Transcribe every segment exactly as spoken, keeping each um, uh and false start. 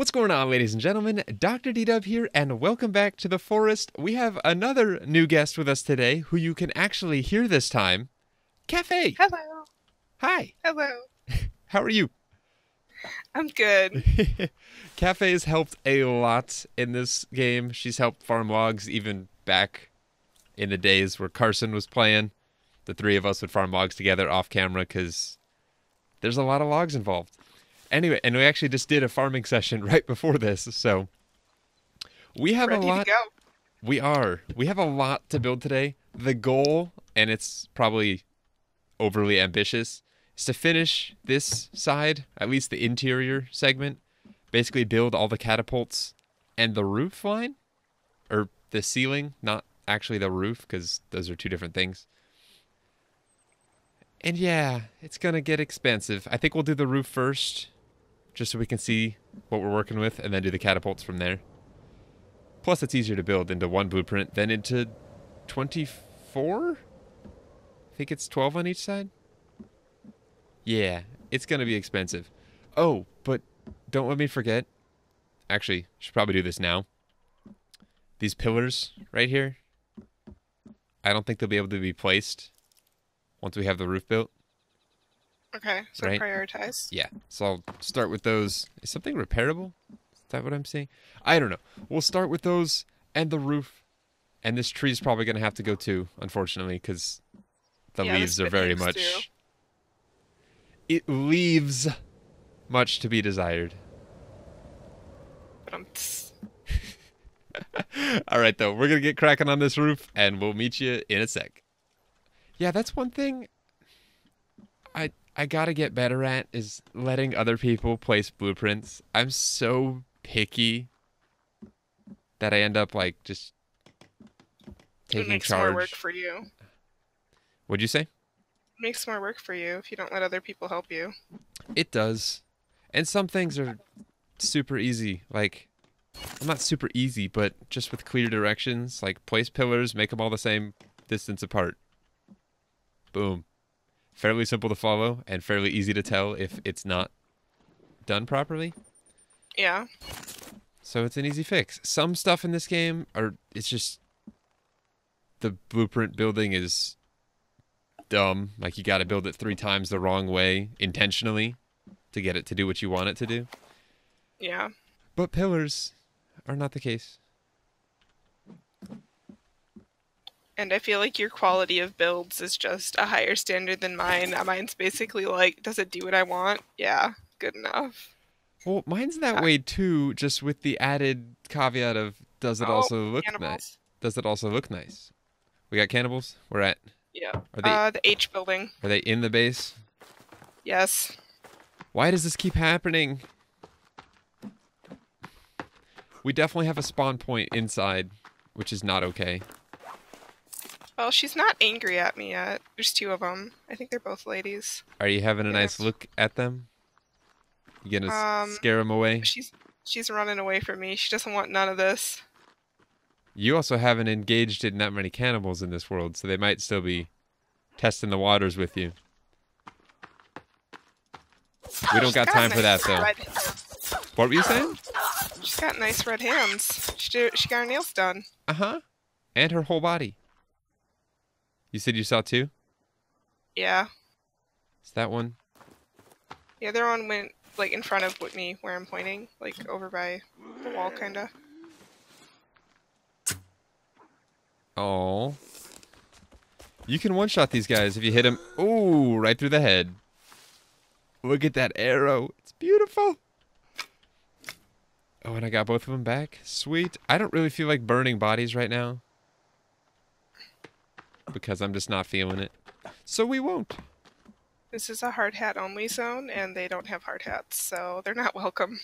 What's going on, ladies and gentlemen? Doctor D-Dub here, and welcome back to the forest. We have another new guest with us today, who you can actually hear this time. Cafe! Hello! Hi! Hello! How are you? I'm good. Cafe has helped a lot in this game. She's helped farm logs even back in the days where Carson was playing. The three of us would farm logs together off camera because there's a lot of logs involved. Anyway, and we actually just did a farming session right before this, so we have Ready a lot. To go. We are. We have a lot to build today. The goal, and it's probably overly ambitious, is to finish this side, at least the interior segment. Basically, build all the catapults and the roof line, or the ceiling, not actually the roof, because those are two different things. And yeah, it's gonna get expensive. I think we'll do the roof first, just so we can see what we're working with, and then do the catapults from there. Plus, it's easier to build into one blueprint than into twenty-four? I think it's twelve on each side? Yeah, it's going to be expensive. Oh, but don't let me forget. Actually, should probably do this now. These pillars right here, I don't think they'll be able to be placed once we have the roof built. Okay, so right? Prioritize. Yeah, so I'll start with those. Is something repairable? Is that what I'm seeing? I don't know. We'll start with those and the roof. And this tree's probably going to have to go too, unfortunately, because the yeah, leaves are very much... Too. It leaves much to be desired. All right, though. We're going to get cracking on this roof, and we'll meet you in a sec. Yeah, that's one thing I I got to get better at is letting other people place blueprints. I'm so picky that I end up, like, just taking charge. It makes charge. more work for you. What'd you say? Makes more work for you if you don't let other people help you. It does. And some things are super easy. Like, well, not super easy, but just with clear directions. Like, place pillars, make them all the same distance apart. Boom. Fairly simple to follow and fairly easy to tell if it's not done properly. Yeah. So it's an easy fix. Some stuff in this game are, it's just, the blueprint building is... dumb. Like, you got to build it three times the wrong way intentionally to get it to do what you want it to do. Yeah. But pillars are not the case. And I feel like your quality of builds is just a higher standard than mine. Mine's basically like, does it do what I want? Yeah, good enough. Well, mine's that yeah. way too, just with the added caveat of, does it oh, also look cannibals. nice? Does it also look nice? We got cannibals? We're at... Yeah. Are they, uh, the H building. Are they in the base? Yes. Why does this keep happening? We definitely have a spawn point inside, which is not okay. Well, she's not angry at me yet. There's two of them. I think they're both ladies. Are you having a yeah. nice look at them? You gonna um, scare them away? She's she's running away from me. She doesn't want none of this. You also haven't engaged in that many cannibals in this world, so they might still be testing the waters with you. We don't got, got time nice for that, though. What were you saying? She's got nice red hands. She, do, she got her nails done. Uh-huh. And her whole body. You said you saw two? Yeah. Is that one? The other one went, like, in front of Whitney, where I'm pointing. Like, over by the wall, kind of. Oh, you can one-shot these guys if you hit them. Ooh, right through the head. Look at that arrow. It's beautiful. Oh, and I got both of them back. Sweet. I don't really feel like burning bodies right now, because I'm just not feeling it. So we won't. This is a hard hat only zone, and they don't have hard hats, so they're not welcome.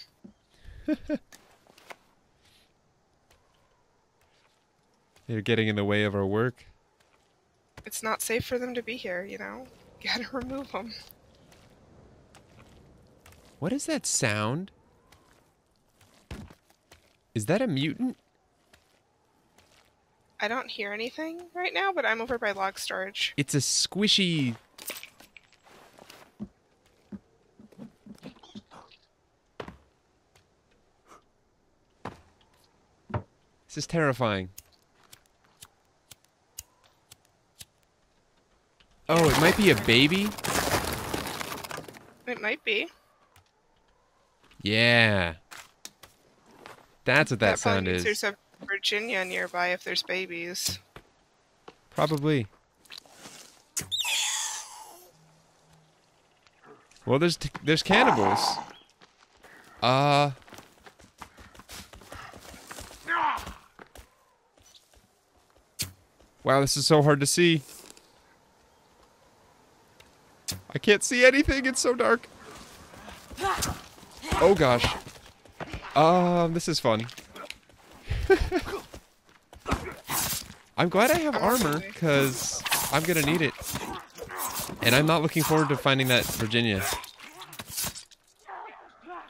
They're getting in the way of our work. It's not safe for them to be here, you know? You gotta remove them. What is that sound? Is that a mutant? I don't hear anything right now, but I'm over by log storage. It's a squishy... This is terrifying. Oh, it might be a baby? It might be. Yeah. That's what that, that sound is. There's a Virginia nearby if there's babies. Probably. Well, there's t there's cannibals. Uh. Wow, this is so hard to see. I can't see anything. It's so dark. Oh gosh. Um, this is fun. I'm glad I have armor because I'm gonna need it, and I'm not looking forward to finding that Virginia.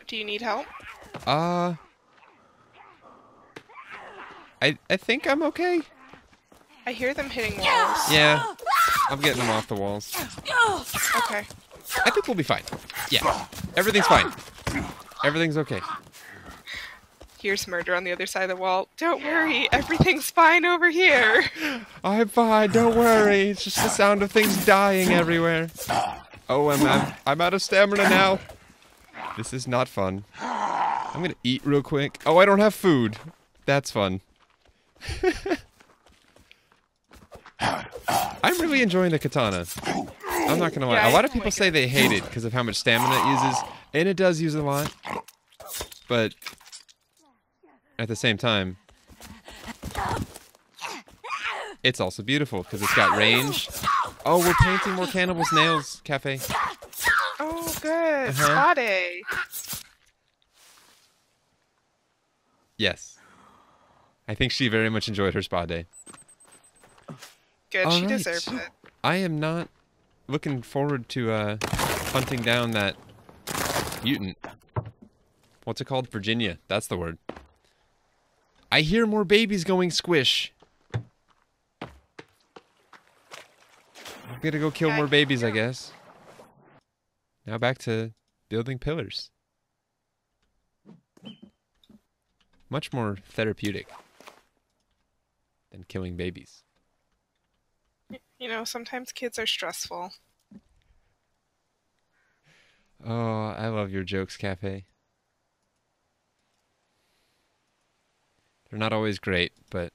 Do you need help? Uh, I I think I'm okay. I hear them hitting walls. Yeah, I'm getting them off the walls. Okay. I think we'll be fine. Yeah, everything's fine. Everything's okay. Here's murder on the other side of the wall. Don't worry, everything's fine over here. I'm fine, don't worry. It's just the sound of things dying everywhere. Oh, I'm I'm, I'm out of stamina now. This is not fun. I'm gonna eat real quick. Oh, I don't have food. That's fun. I'm really enjoying the katana. I'm not gonna lie. Yeah, a lot of people say they hate it because of how much stamina it uses, and it does use a lot. But at the same time, it's also beautiful because it's got range. Oh, we're painting more cannibals' nails, Cafe. Oh, good. Uh-huh. Yes. I think she very much enjoyed her spa day. Good. All she right. deserved it. I am not looking forward to uh, hunting down that mutant. What's it called? Virginia. That's the word. I hear more babies going squish. I'm gonna go kill more babies, I guess. Now back to building pillars. Much more therapeutic than killing babies. You know, sometimes kids are stressful. Oh, I love your jokes, Cafe. They're not always great, but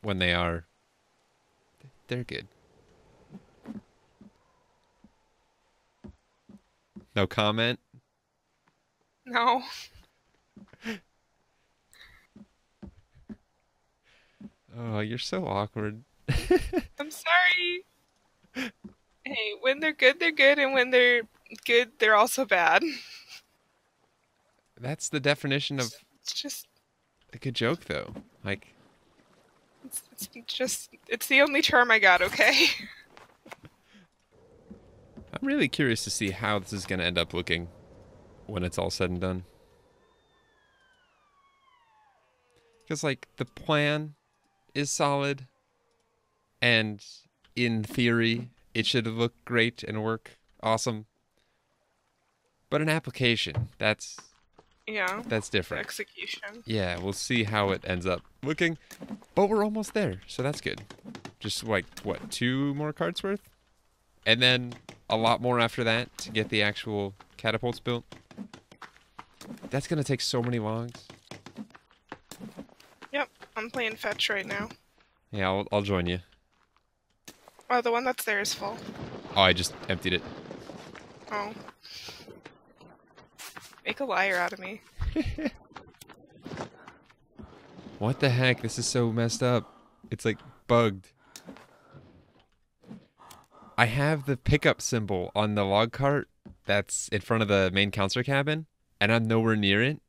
when they are, they're good. No comment? No. Oh, you're so awkward. I'm sorry. Hey, when they're good, they're good, and when they're good, they're also bad. That's the definition of... It's just... A good joke, though. Like, it's, it's just—it's the only term I got. Okay. I'm really curious to see how this is going to end up looking when it's all said and done. Because, like, the plan is solid, and in theory, it should look great and work awesome. But an application—that's. Yeah. That's different. Execution. Yeah, we'll see how it ends up looking. But we're almost there, so that's good. Just like, what, two more cards worth? And then a lot more after that to get the actual catapults built. That's going to take so many logs. Yep, I'm playing fetch right now. Yeah, I'll, I'll join you. Oh, the one that's there is full. Oh, I just emptied it. Oh. Make a liar out of me. What the heck? This is so messed up. It's like bugged. I have the pickup symbol on the log cart that's in front of the main counselor cabin, and I'm nowhere near it.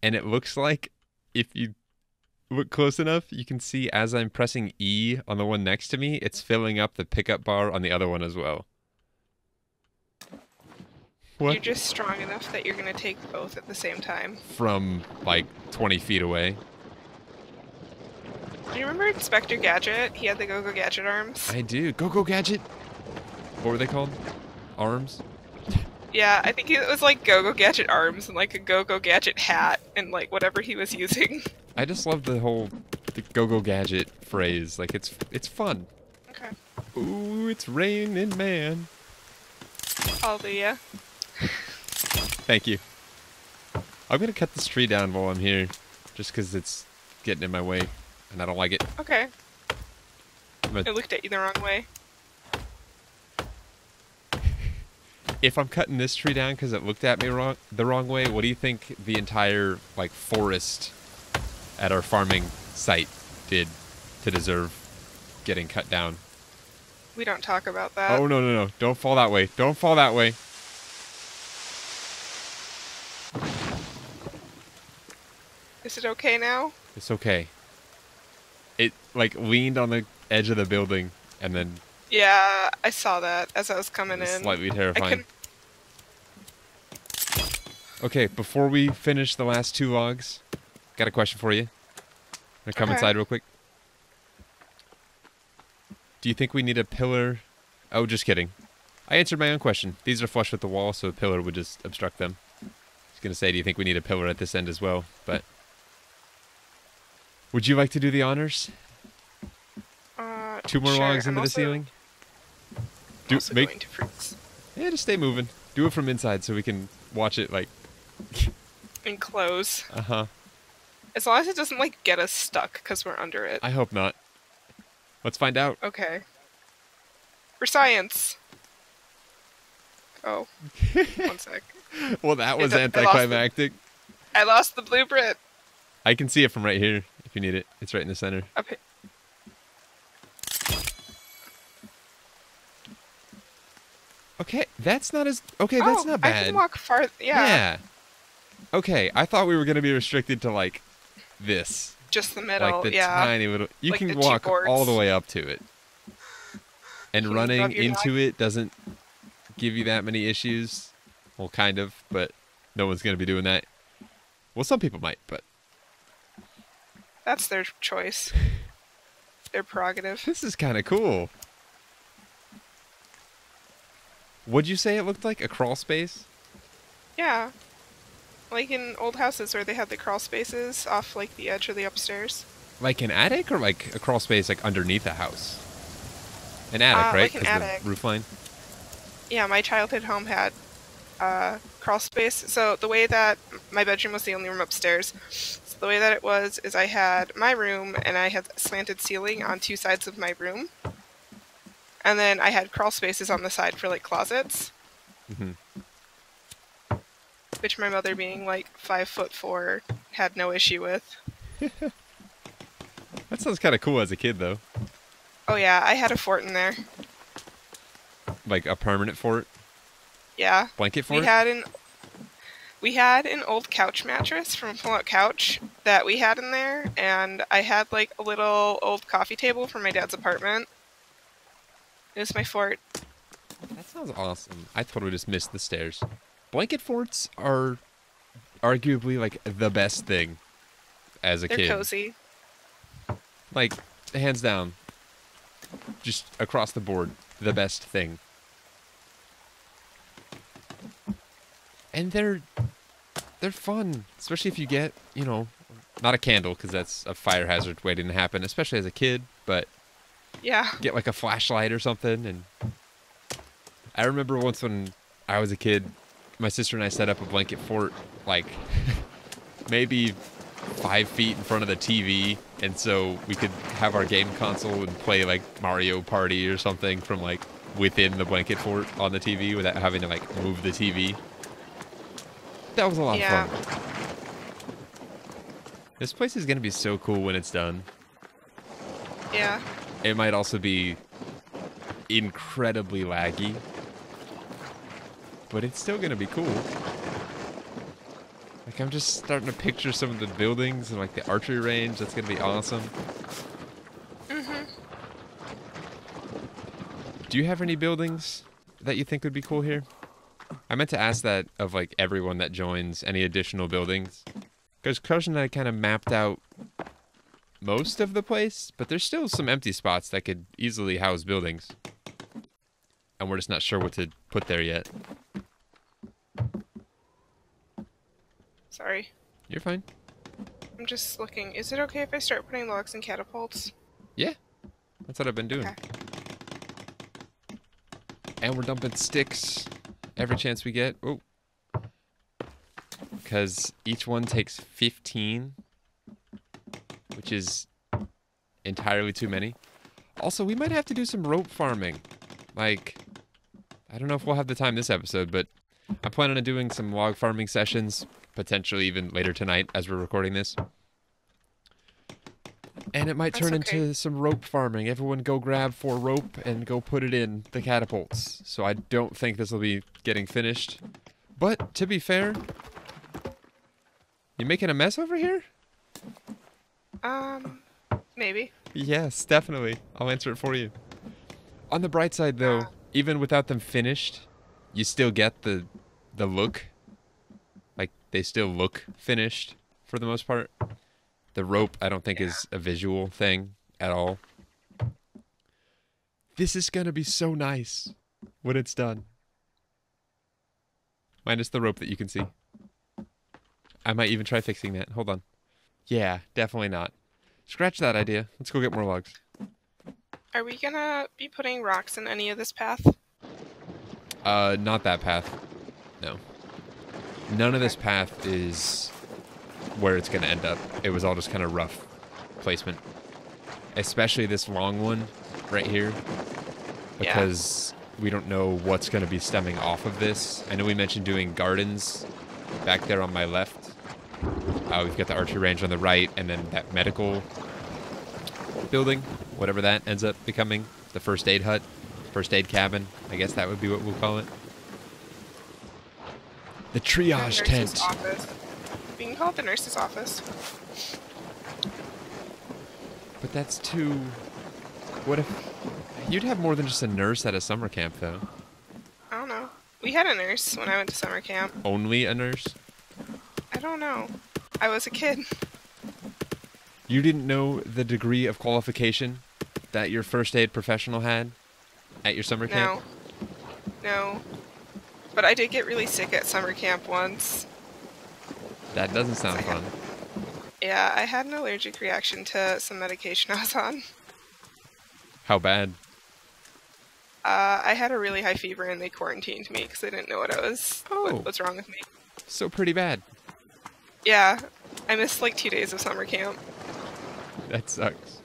And it looks like if you look close enough, you can see as I'm pressing E on the one next to me, it's filling up the pickup bar on the other one as well. What? You're just strong enough that you're going to take both at the same time. From, like, twenty feet away. Do you remember Inspector Gadget? He had the Go-Go Gadget arms. I do. Go-Go Gadget? What were they called? Arms? Yeah, I think it was like Go-Go Gadget arms and like a Go-Go Gadget hat and like whatever he was using. I just love the whole the Go-Go Gadget phrase. Like it's it's fun. Okay. Ooh, it's raining, man. Hallelujah. Thank you. I'm gonna cut this tree down while I'm here, just because it's getting in my way and I don't like it. Okay. I looked at you the wrong way. If I'm cutting this tree down because it looked at me wrong, the wrong way, what do you think the entire like forest at our farming site did to deserve getting cut down? We don't talk about that. Oh, no, no, no. Don't fall that way. Don't fall that way. Is it okay now? It's okay. It, like, leaned on the edge of the building and then... Yeah, I saw that as I was coming in. Slightly terrifying. Okay, before we finish the last two logs, got a question for you. I'm gonna come inside real quick. Do you think we need a pillar? Oh, just kidding. I answered my own question. These are flush with the wall, so a pillar would just obstruct them. I was gonna say, do you think we need a pillar at this end as well? But would you like to do the honors? Two more sure. logs into I'm the also, ceiling. Do make. Yeah, just stay moving. Do it from inside so we can watch it like. And close. Uh huh. As long as it doesn't like get us stuck because we're under it. I hope not. Let's find out. Okay. For science. Oh. One sec. Well, that was anticlimactic. I, I lost the blueprint. I can see it from right here if you need it. It's right in the center. Okay. Okay, that's not as... Okay, that's oh, not bad. I can walk far... Yeah. Yeah. Okay, I thought we were going to be restricted to, like, this. Just the middle, like the yeah. tiny little... You like can walk all the way up to it. And can running into dog? It doesn't give you that many issues. Well, kind of, but no one's going to be doing that. Well, some people might, but... That's their choice. Their prerogative. This is kind of cool. What'd you say it looked like? A crawl space? Yeah. Like in old houses where they had the crawl spaces off like the edge of the upstairs. Like an attic or like a crawl space like underneath a house? An attic, uh, right? Like an attic. The roof line? Yeah, my childhood home had uh, crawl space. So the way that my bedroom was the only room upstairs. So the way that it was is I had my room and I had a slanted ceiling on two sides of my room. And then I had crawl spaces on the side for, like, closets. Mm-hmm. Which my mother, being, like, five foot four, had no issue with. That sounds kind of cool as a kid, though. Oh, yeah. I had a fort in there. Like a permanent fort? Yeah. Blanket fort? We had an, we had an old couch mattress from a pull-out couch that we had in there. And I had, like, a little old coffee table from my dad's apartment. It was my fort. That sounds awesome. I totally just missed the stairs. Blanket forts are arguably like the best thing as a They're kid. They're cozy. Like, hands down. Just across the board, the best thing. And they're they're fun, especially if you get, you know, not a candle because that's a fire hazard waiting to happen, especially as a kid, but yeah. Get like a flashlight or something. And I remember once when I was a kid, my sister and I set up a blanket fort like maybe five feet in front of the T V. And so we could have our game console and play like Mario Party or something from like within the blanket fort on the T V without having to like move the T V. That was a lot yeah. of fun. This place is going to be so cool when it's done. Yeah. It might also be incredibly laggy, but it's still gonna be cool. Like, I'm just starting to picture some of the buildings and like the archery range. That's gonna be awesome. Mm-hmm. Do you have any buildings that you think would be cool here? I meant to ask that of like everyone that joins, any additional buildings, because Carson and I kind of mapped out most of the place, but there's still some empty spots that could easily house buildings. And we're just not sure what to put there yet. Sorry. You're fine. I'm just looking. Is it okay if I start putting logs in catapults? Yeah. That's what I've been doing. Okay. And we're dumping sticks every chance we get. Oh. Because each one takes fifteen, which is entirely too many. Also, we might have to do some rope farming. Like, I don't know if we'll have the time this episode, but I'm planning on doing some log farming sessions, potentially even later tonight as we're recording this. And it might turn That's okay. into some rope farming. Everyone go grab four rope and go put it in the catapults. So I don't think this will be getting finished. But, to be fair, you making a mess over here? Um, maybe. Yes, definitely. I'll answer it for you. On the bright side, though, uh, even without them finished, you still get the, the look. Like, they still look finished, for the most part. The rope, I don't think, yeah. is a visual thing at all. This is going to be so nice when it's done. Minus the rope that you can see. I might even try fixing that. Hold on. Yeah, definitely not. Scratch that idea. Let's go get more logs. Are we going to be putting rocks in any of this path? Uh, not that path. No. None of this path is where it's going to end up. It was all just kind of rough placement. Especially this long one right here. Because yeah. we don't know what's going to be stemming off of this. I know we mentioned doing gardens back there on my left. Uh, we've got the archery range on the right, and then that medical building, whatever that ends up becoming. The first aid hut, first aid cabin. I guess that would be what we'll call it. The triage tent. Office. We can call it the nurse's office. But that's too... What if... You'd have more than just a nurse at a summer camp, though. I don't know. We had a nurse when I went to summer camp. Only a nurse? I don't know. I was a kid. You didn't know the degree of qualification that your first aid professional had at your summer camp? No. No. But I did get really sick at summer camp once. That doesn't sound fun. Yeah, I had an allergic reaction to some medication I was on. How bad? Uh, I had a really high fever and they quarantined me because they didn't know what I was, oh. what, what's wrong with me. So pretty bad. Yeah, I missed like two days of summer camp. That sucks.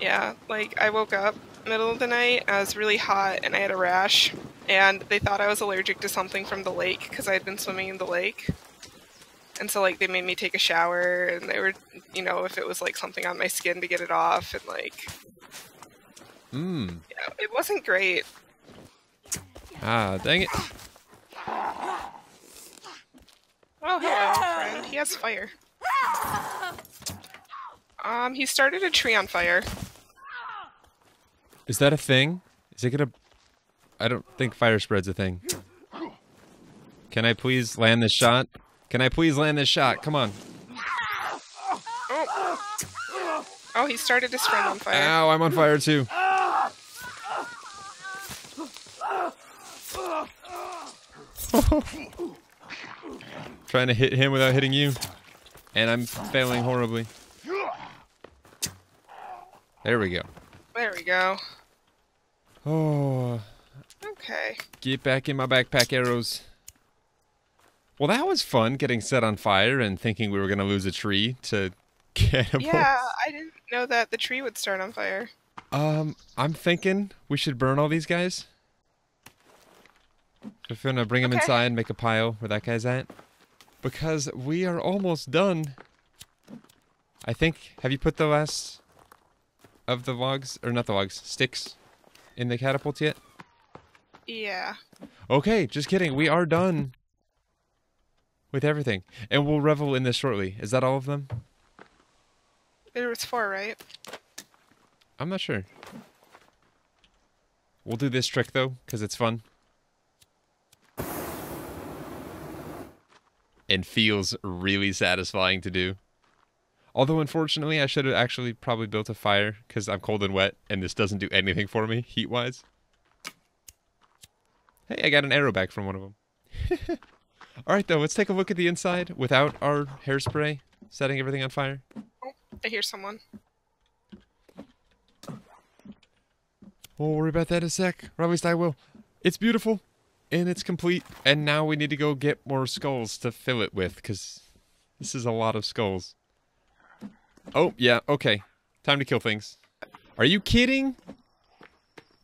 Yeah, like I woke up middle of the night, I was really hot and I had a rash, and they thought I was allergic to something from the lake because I had been swimming in the lake. And so, like, they made me take a shower, and they were, you know, if it was, like, something on my skin to get it off, and, like... Mmm. You know, it wasn't great. Ah, dang it. Oh, hello, friend. He has fire. Um, he started a tree on fire. Is that a thing? Is it gonna... I don't think fire spread's a thing. Can I please land this shot? Can I please land this shot? Come on. Oh, oh he started his friend on fire. Ow, I'm on fire too. Trying to hit him without hitting you. And I'm failing horribly. There we go. There we go. Oh. Okay. Get back in my backpack, arrows. Well, that was fun, getting set on fire and thinking we were going to lose a tree to cannibals. Yeah, I didn't know that the tree would start on fire. Um, I'm thinking we should burn all these guys. If we're going to bring them okay. inside and make a pile where that guy's at. Because we are almost done. I think, have you put the last of the logs, or not the logs, sticks in the catapult yet? Yeah. Okay, just kidding. We are done. With everything. And we'll revel in this shortly. Is that all of them? There was four, right? I'm not sure. We'll do this trick, though, because it's fun. And feels really satisfying to do. Although, unfortunately, I should have actually probably built a fire, because I'm cold and wet, and this doesn't do anything for me, heat-wise. Hey, I got an arrow back from one of them. All right, though, let's take a look at the inside without our hairspray setting everything on fire. Oh, I hear someone. We'll worry about that in a sec, or at least I will. It's beautiful, and it's complete, and now we need to go get more skulls to fill it with, because this is a lot of skulls. Oh, yeah, okay. Time to kill things. Are you kidding?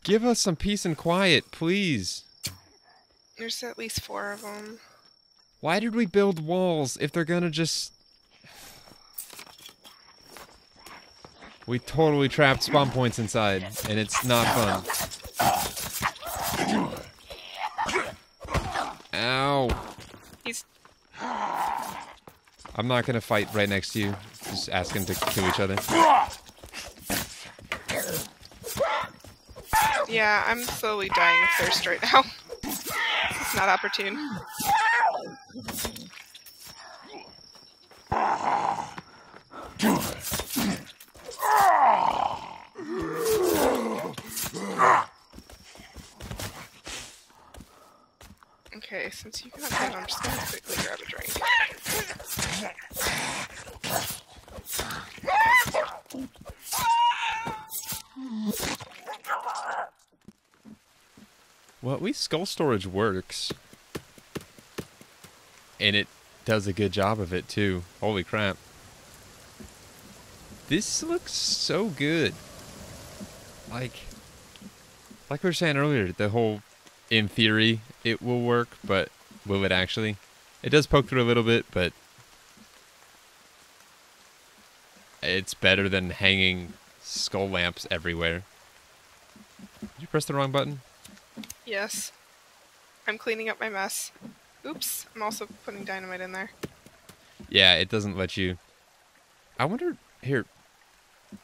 Give us some peace and quiet, please. There's at least four of them. Why did we build walls if they're gonna just... We totally trapped spawn points inside, and it's not fun. Ow. He's... I'm not gonna fight right next to you. Just ask him to kill each other. Yeah, I'm slowly dying of thirst right now. It's not opportune. Okay, since you got that, I'm just gonna quickly grab a drink. Well, at least skull storage works. And it does a good job of it, too. Holy crap. This looks so good. Like, like we were saying earlier, the whole, in theory, it will work, but will it actually? It does poke through a little bit, but it's better than hanging skull lamps everywhere. Did you press the wrong button? Yes. I'm cleaning up my mess. Oops, I'm also putting dynamite in there. Yeah, it doesn't let you... I wonder... Here,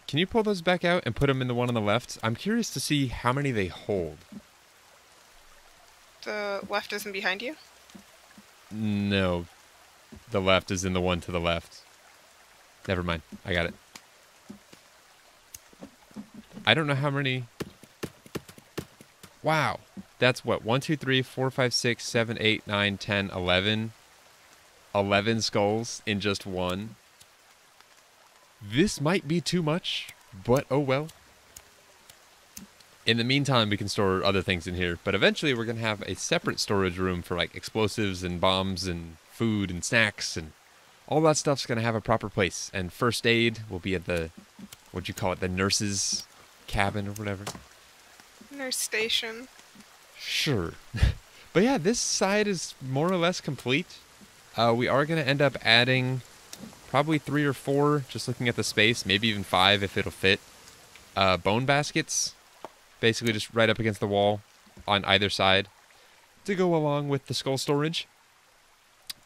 can you pull those back out and put them in the one on the left? I'm curious to see how many they hold. The left isn't behind you? No. The left is in the one to the left. Never mind. I got it. I don't know how many... Wow. That's what? one, two, three, four, five, six, seven, eight, nine, ten, eleven. eleven skulls in just one. This might be too much, but oh well. In the meantime, we can store other things in here, but eventually we're going to have a separate storage room for like explosives and bombs and food and snacks and all that stuff's going to have a proper place. And first aid will be at the, what'd you call it, the nurse's cabin or whatever. Nurse station. Sure. But yeah, this side is more or less complete. Uh, we are going to end up adding... Probably three or four, just looking at the space, maybe even five if it'll fit. Uh, bone baskets, basically just right up against the wall on either side to go along with the skull storage.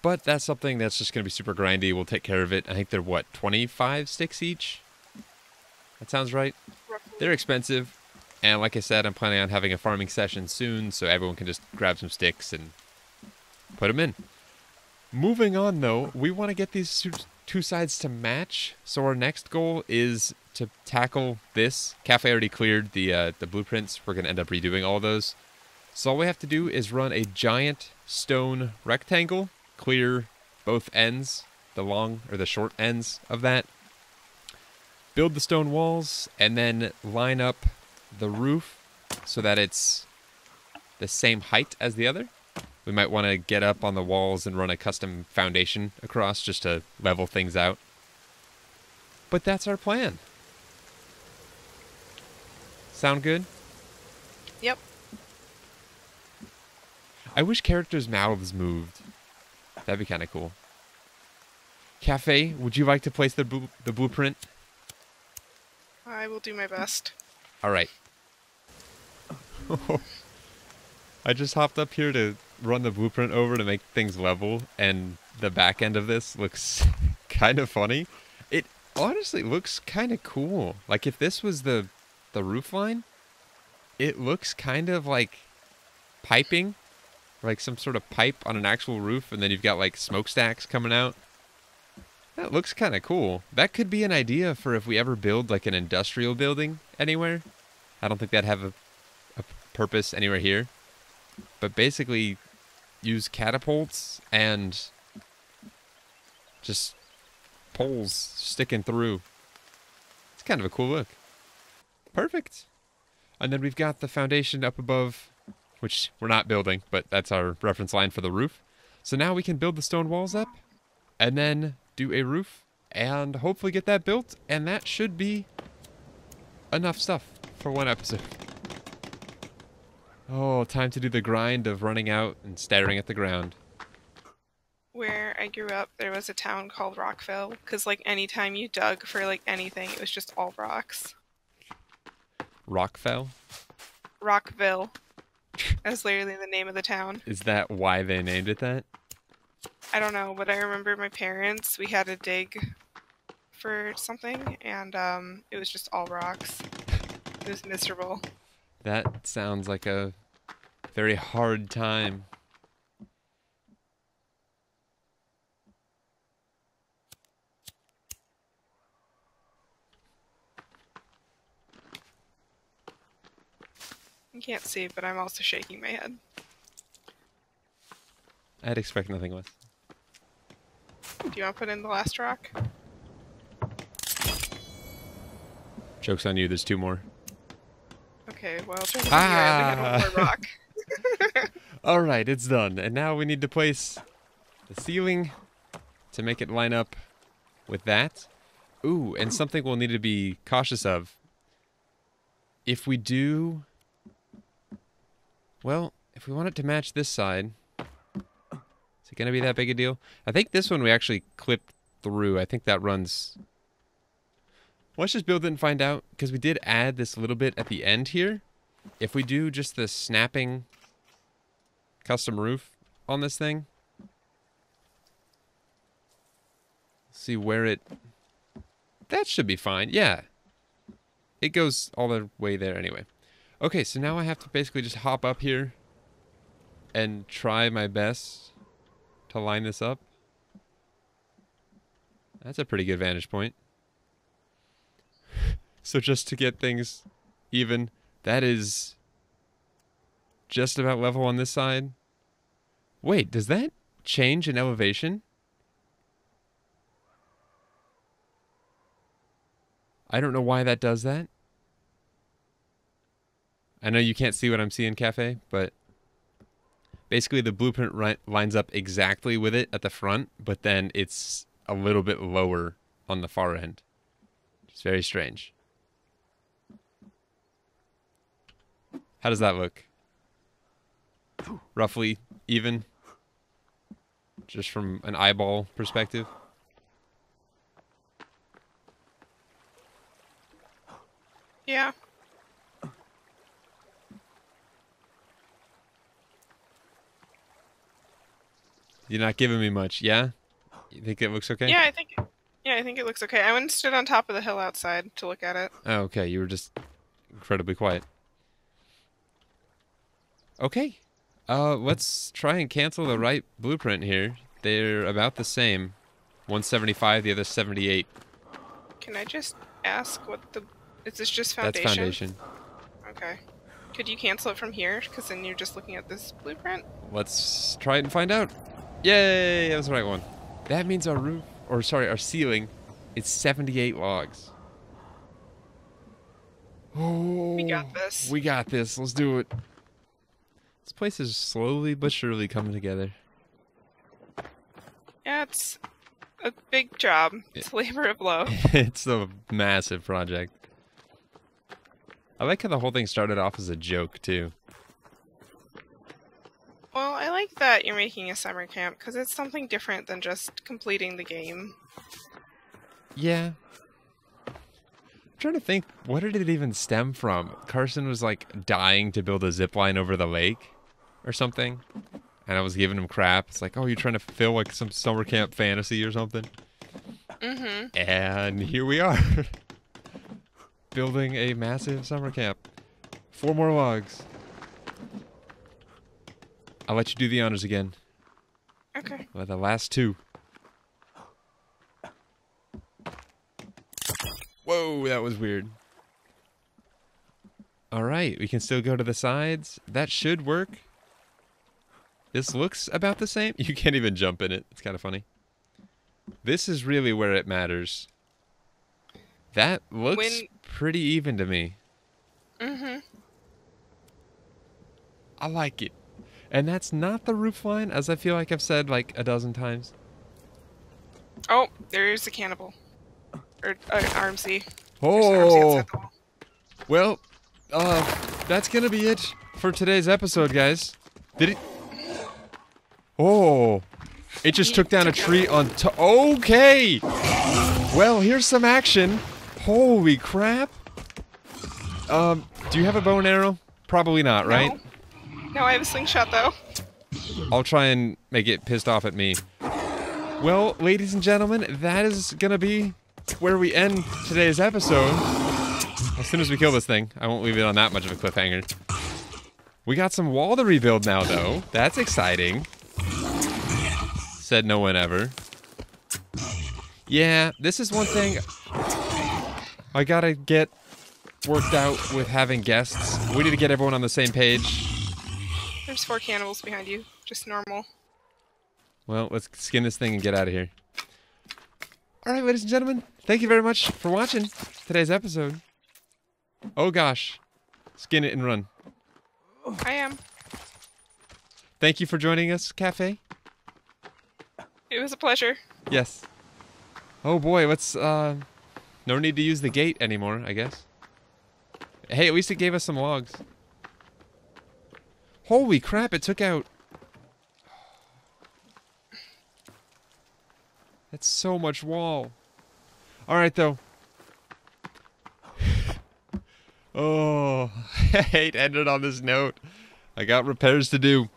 But that's something that's just going to be super grindy. We'll take care of it. I think they're, what, twenty-five sticks each? That sounds right. They're expensive. And like I said, I'm planning on having a farming session soon, so everyone can just grab some sticks and put them in. Moving on, though, we want to get these... two sides to match, so our next goal is to tackle this. Cafe already cleared the uh, the blueprints. We're going to end up redoing all those. So all we have to do is run a giant stone rectangle, clear both ends, the long or the short ends of that, build the stone walls, and then line up the roof so that it's the same height as the other. We might want to get up on the walls and run a custom foundation across just to level things out. But that's our plan. Sound good? Yep. I wish characters' mouths moved. That'd be kind of cool. Cafe, would you like to place the, bl the blueprint? I will do my best. All right. I just hopped up here to run the blueprint over to make things level, and the back end of this looks kind of funny. It honestly looks kind of cool. Like, if this was the the roof line, it looks kind of like piping, like some sort of pipe on an actual roof, and then you've got like smokestacks coming out. That looks kind of cool. That could be an idea for if we ever build like an industrial building anywhere. I don't think that'd have a, a purpose anywhere here, but basically use catapults and just poles sticking through. It's kind of a cool look. Perfect. And then we've got the foundation up above, which we're not building, but that's our reference line for the roof. So now we can build the stone walls up and then do a roof and hopefully get that built. And that should be enough stuff for one episode. Oh, time to do the grind of running out and staring at the ground. Where I grew up, there was a town called Rockville, because like anytime you dug for like anything, it was just all rocks. Rockville? Rockville. That's literally the name of the town. Is that why they named it that? I don't know, but I remember my parents, we had to dig for something, and um, it was just all rocks. It was miserable. That sounds like a very hard time. You can't see, but I'm also shaking my head. I'd expect nothing less. Do you want to put in the last rock? Joke's on you, there's two more. Okay, well, turn around ah. here, I only had one more rock. Alright, it's done. And now we need to place the ceiling to make it line up with that. Ooh, and something we'll need to be cautious of. If we do... Well, if we want it to match this side, is it going to be that big a deal? I think this one we actually clipped through. I think that runs... Let's just build it and find out, because we did add this little bit at the end here. If we do just the snapping custom roof on this thing, see where it... That should be fine, yeah. It goes all the way there anyway. Okay, so now I have to basically just hop up here and try my best to line this up. That's a pretty good vantage point. So just to get things even, that is just about level on this side. Wait, does that change in elevation? I don't know why that does that. I know you can't see what I'm seeing, Cafe, but basically the blueprint ri- lines up exactly with it at the front, but then it's a little bit lower on the far end. It's very strange. How does that look? Roughly even? Just from an eyeball perspective? Yeah. You're not giving me much, yeah? You think it looks okay? Yeah, I think it, yeah, I think it looks okay. I went and stood on top of the hill outside to look at it. Oh, okay. You were just incredibly quiet. Okay, uh, let's try and cancel the right blueprint here. They're about the same. one seventy-five, the other seventy-eight. Can I just ask what the... Is this just foundation? That's foundation. Okay. Could you cancel it from here? Because then you're just looking at this blueprint. Let's try it and find out. Yay, that was the right one. That means our roof, or sorry, our ceiling is seventy-eight logs. Oh, we got this. We got this. Let's do it. This place is slowly but surely coming together. Yeah, it's a big job. It's labor of love. It's a massive project. I like how the whole thing started off as a joke, too. Well, I like that you're making a summer camp, because it's something different than just completing the game. Yeah. Trying to think, what did it even stem from? Carson was like dying to build a zip line over the lake or something, and I was giving him crap. It's like, oh, you're trying to fulfill like some summer camp fantasy or something. Mm-hmm. And here we are. Building a massive summer camp. Four more logs. I'll let you do the honors again. Okay. Well, the last two. Whoa, that was weird. All right, we can still go to the sides. That should work. This looks about the same. You can't even jump in it. It's kind of funny. This is really where it matters. That looks when... pretty even to me. Mm-hmm. I like it. And that's not the roof line, as I feel like I've said like a dozen times. Oh, there's a cannibal. Or uh, R M C. Oh! R M C well, uh, that's gonna be it for today's episode, guys. Did it... Oh! It just took down a tree on top. Okay! Well, here's some action. Holy crap! Um, do you have a bow and arrow? Probably not, right? No, no I have a slingshot, though. I'll try and make it pissed off at me. Well, ladies and gentlemen, that is gonna be where we end today's episode. As soon as we kill this thing, I won't leave it on that much of a cliffhanger. We got some wall to rebuild now, though. That's exciting. Said no one ever. Yeah, this is one thing I gotta get worked out with having guests. We need to get everyone on the same page. There's four cannibals behind you. Just normal. Well, let's skin this thing and get out of here. All right, ladies and gentlemen, thank you very much for watching today's episode. Oh, gosh. Skin it and run. I am. Thank you for joining us, Cafe. It was a pleasure. Yes. Oh, boy, let's... Uh, no need to use the gate anymore, I guess. Hey, at least it gave us some logs. Holy crap, it took out... That's so much wall. All right, though. Oh, I hate ending on this note. I got repairs to do.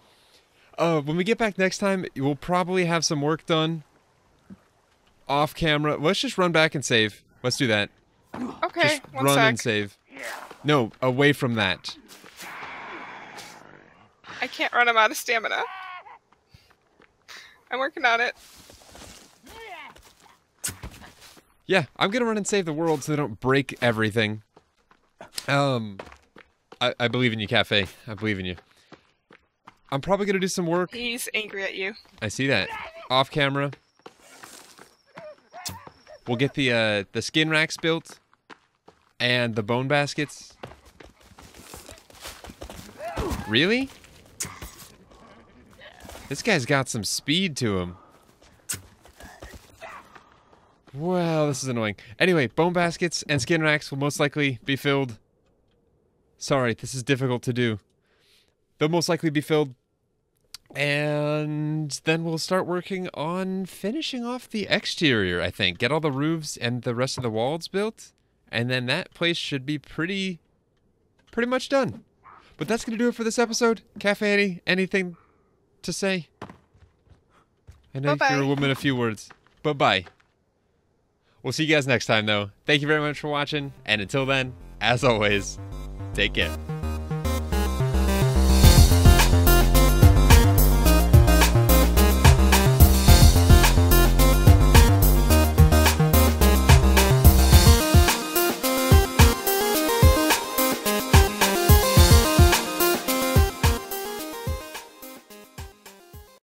Uh, when we get back next time, we'll probably have some work done. Off camera. Let's just run back and save. Let's do that. Okay, just one run sec. and save. No, away from that. I can't run. I'm out of stamina. I'm working on it. Yeah, I'm gonna run and save the world so they don't break everything. Um, I, I believe in you, Cafe. I believe in you. I'm probably gonna do some work. He's angry at you. I see that. Off camera. We'll get the uh, the skin racks built. And the bone baskets. Really? This guy's got some speed to him. Well, this is annoying. Anyway, bone baskets and skin racks will most likely be filled. Sorry, this is difficult to do. They'll most likely be filled. And then we'll start working on finishing off the exterior, I think. Get all the roofs and the rest of the walls built. And then that place should be pretty, pretty much done. But that's going to do it for this episode. Cafe Annie, anything to say? I know you're a woman of few words. Bye-bye. We'll see you guys next time, though. Thank you very much for watching, and until then, as always, take care.